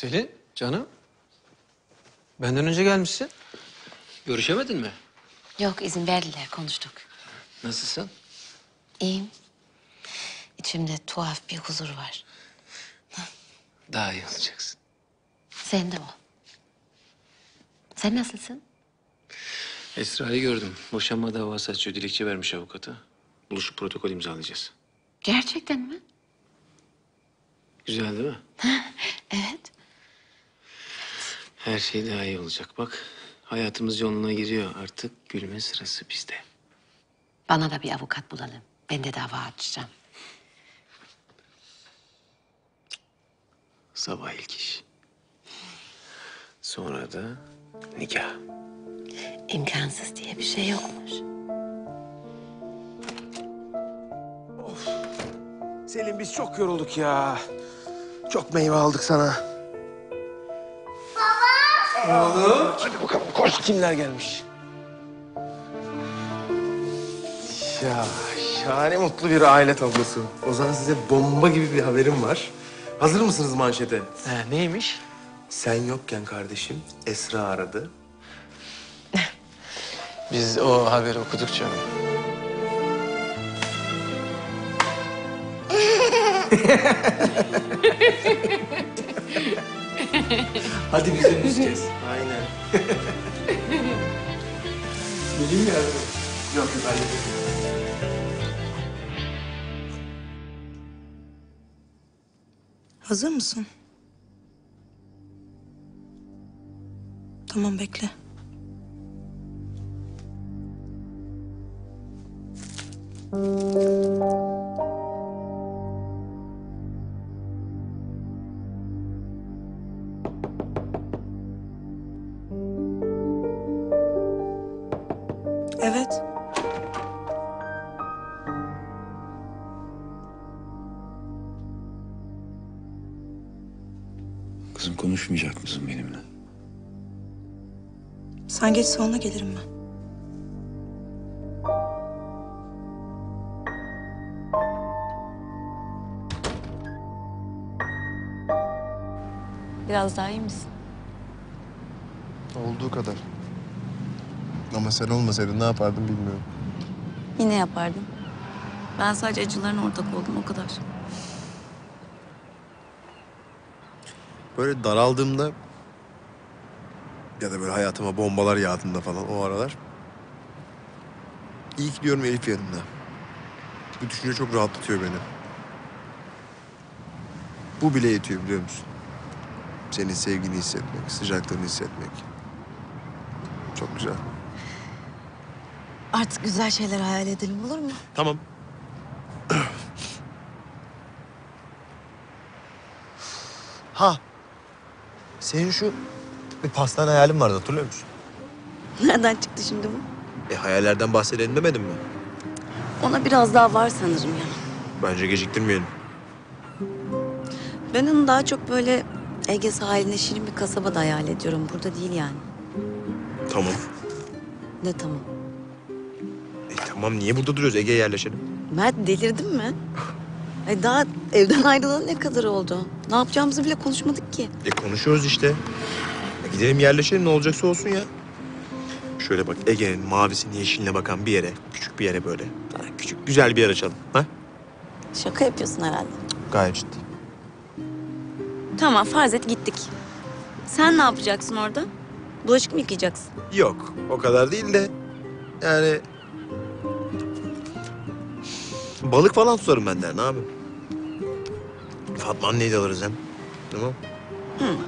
Selin, canım. Benden önce gelmişsin. Görüşemedin mi? Yok, izin verdiler, konuştuk. Nasılsın? İyiyim. İçimde tuhaf bir huzur var. Daha iyi olacaksın. Sen de o. Sen nasılsın? Esra'yı gördüm. Boşanma davası açıyor. Dilekçe vermiş avukata. Buluşup protokol imzalayacağız. Gerçekten mi? Güzel değil mi? Evet. Her şey daha iyi olacak. Bak, hayatımız yoluna giriyor. Artık gülme sırası bizde. Bana da bir avukat bulalım. Ben de dava açacağım. Sabah ilk iş. Sonra da nikah. İmkansız diye bir şey yokmuş. Of. Selin, biz çok yorulduk ya. Çok meyve aldık sana. Baba! Oğlum. Hadi bakalım, koş. Kimler gelmiş? Ya, şahane mutlu bir aile tablosu. O zaman size bomba gibi bir haberim var. Hazır mısınız manşete? Neymiş? Sen yokken kardeşim Esra aradı. Biz o haberi okuduk canım. Hadi bize müzeceğiz. Aynen. Bileyim mi? Yok, hadi. Hazır mısın? Tamam, bekle. Evet. Kızım, konuşmayacak mısın benimle? Sen geç, sonra gelirim ben. Biraz daha iyi misin? Olduğu kadar. Ama sen olmasaydın ne yapardım bilmiyorum. Yine yapardım. Ben sadece acılarına ortak oldum, o kadar. Böyle daraldığımda ya da böyle hayatıma bombalar yağdığımda falan, o aralar iyi ki diyorum Elif yanımda. Bu düşünce çok rahatlatıyor beni. Bu bile yetiyor, biliyor musun? Senin sevgini hissetmek, sıcaklığını hissetmek. Çok güzel. Artık güzel şeyler hayal edelim, olur mu? Tamam. Ha. Senin şu bir pastane hayalin vardı, hatırlıyor musun? Nereden çıktı şimdi bu? Hayallerden bahsedelim demedim mi? Ona biraz daha var sanırım ya. Bence geciktirmeyelim. Ben onu daha çok böyle Ege sahiline şirin bir kasabada hayal ediyorum. Burada değil yani. Tamam. Ne tamam? Tamam, niye burada duruyoruz? Ege'ye yerleşelim. Mert, delirdin mi? Daha evden ayrılalı ne kadar oldu? Ne yapacağımızı bile konuşmadık ki. Konuşuyoruz işte. Gidelim yerleşelim, ne olacaksa olsun ya. Şöyle bak, Ege'nin mavisini yeşiline bakan bir yere, küçük bir yere böyle. Küçük, güzel bir yer açalım. Ha? Şaka yapıyorsun herhalde. Gayet ciddi. Tamam, farz et gittik. Sen ne yapacaksın orada? Bulaşık mı yıkayacaksın? Yok, o kadar değil de yani... Balık falan tutarım ben de, ne yapayım? Fatma anneyi de alırız hem. Tamam. Hı.